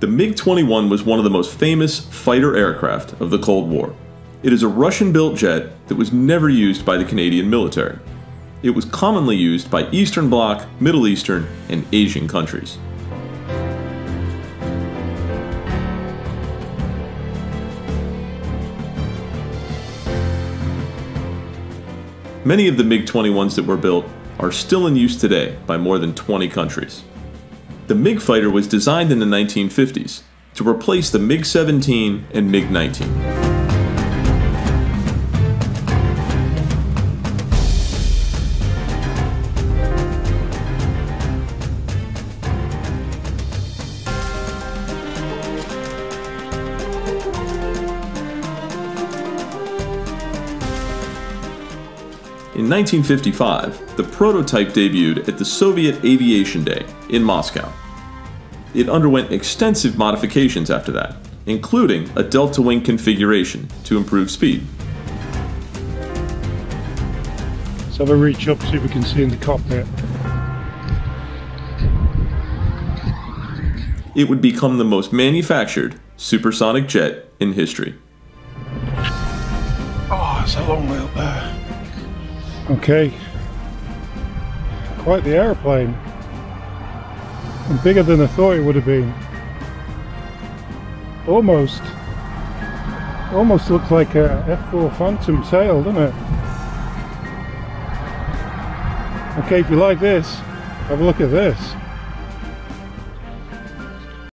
The MiG-21 was one of the most famous fighter aircraft of the Cold War. It is a Russian-built jet that was never used by the Canadian military. It was commonly used by Eastern Bloc, Middle Eastern, and Asian countries. Many of the MiG-21s that were built are still in use today by more than 20 countries. The MiG fighter was designed in the 1950s to replace the MiG-17 and MiG-19. In 1955, the prototype debuted at the Soviet Aviation Day in Moscow. It underwent extensive modifications after that, including a delta wing configuration to improve speed. Let's have a reach up, see if we can see in the cockpit. It would become the most manufactured supersonic jet in history. Oh, it's a long way up there. Okay, quite the airplane, and bigger than I thought it would have been. Almost looks like a F4 Phantom tail, doesn't it? Okay, if you like this, have a look at this.